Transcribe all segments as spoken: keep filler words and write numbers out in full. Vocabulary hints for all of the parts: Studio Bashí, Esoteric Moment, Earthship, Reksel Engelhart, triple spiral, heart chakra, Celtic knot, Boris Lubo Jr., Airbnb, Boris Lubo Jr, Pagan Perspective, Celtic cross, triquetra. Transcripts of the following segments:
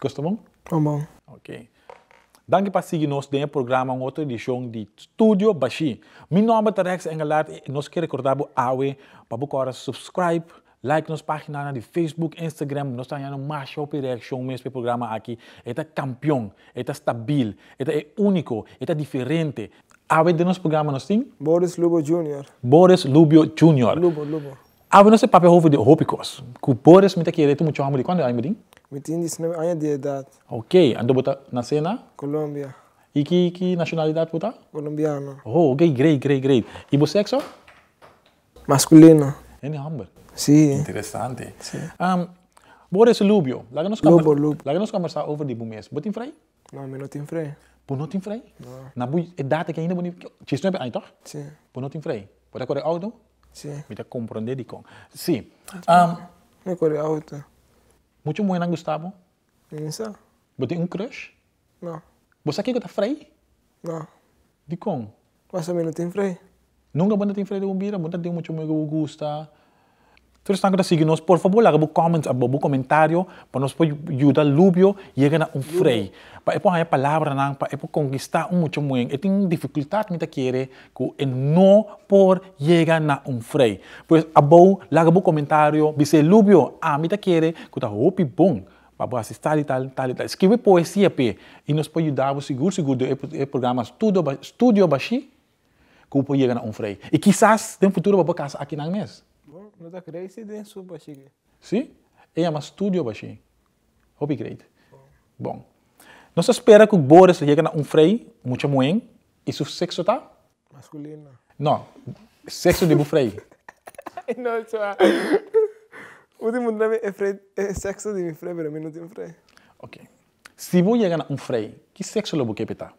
Gosto bom? Bom, bom. Ok. Danke para seguir nos de programa em outra edição de Studio Bashí. Meu nome é Reksel Engelhart e nós queremos recordar para agora subscribe, like nossa página de Facebook, Instagram. Nós temos uma marcha de reação nesse programa aqui. É campeão, é estável, é único, é diferente. Awe de nosso programa nós temos? Boris Lubo Jr. Boris Lubo Jr. Lubo, Lubo. Awe nosso papel houve de Hopicos. Com Boris, me quer dizer muito amor de quando é aí, me tem nineteen anos de idade. Ok, ando bota nascer na? Colômbia. E que, que nacionalidade bota? Colombiano. Oh, ok, great, great, great. E você sexo? Masculino. É Hamburgo? Sim. Interessante. Sim. Um, Boris Lubo, lá nos Lubo, Lubo. Lá nos conversar over de bumes. Botem freio? Não, me não tem freio. Por não tem freio? Não. Na boa idade que ainda bonito. Vocês não é aí, tá? Sim. Por não tem freio. Pode correr auto? Sim. Me tá compreender de com. Sim. Um. Me correr auto. Muito bom, Gustavo? Isso. Você tem um crush? Não. Você quer que está freio? Não. De como? Você não tem freio. Nunca você tem freio de um bira, você tem muito bom que gosta. Então, estão a seguir-nos, por favor, larga um comentário para nos ajudar Lúbio a chegar a um freio. Para poder falar a palavra, para poder conquistar muito bom. E tem dificuldade que você quer que não pode chegar a um freio. Pois, abou, larga um comentário, dizer Lúbio, ah, você quer que você roupe bom para assistir e tal, tal, tal. Escreve poesia e nos pode ajudar, seguro, seguro, o programa Studio Bashí, que pode chegar a um freio. E quizás, no futuro, para casa aqui na mesa. Não está creio se tem sub Bashí. Sim? É uma Studio Bashí. Hope great. Bom. Nós esperamos que o Boris chegue a um freio, muito bom. E seu sexo está? Masculino. Não. Sexo de freio. Não, só. O último nome é sexo de freio, mas eu não tenho freio. Ok. Se você chegar a um freio, que sexo você quer estar?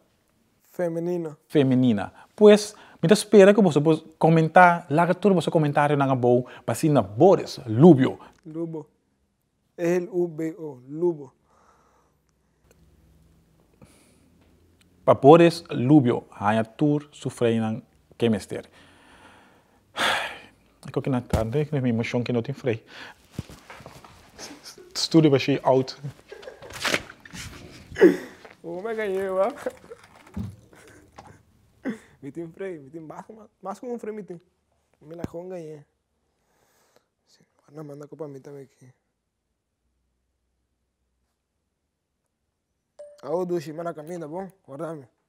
Feminino. Feminina. Pois... Então, espera que você possa comentar, larga todo o seu comentário na boa, para assim, na Boris Lubo. Lubo. L U B O. Lubo. Para Boris Lubo, a tour sofre na quimester. Eu acho que na tarde, eu me emociono que não tem freio. Estúdio baixei, out. Como é que é, ué? Me tem freio, me tem mais como um freio me tem. Me la conga aí. Não manda copa mim também aqui. Aô, Duchi, me la caminha, tá bom? Guarda-me.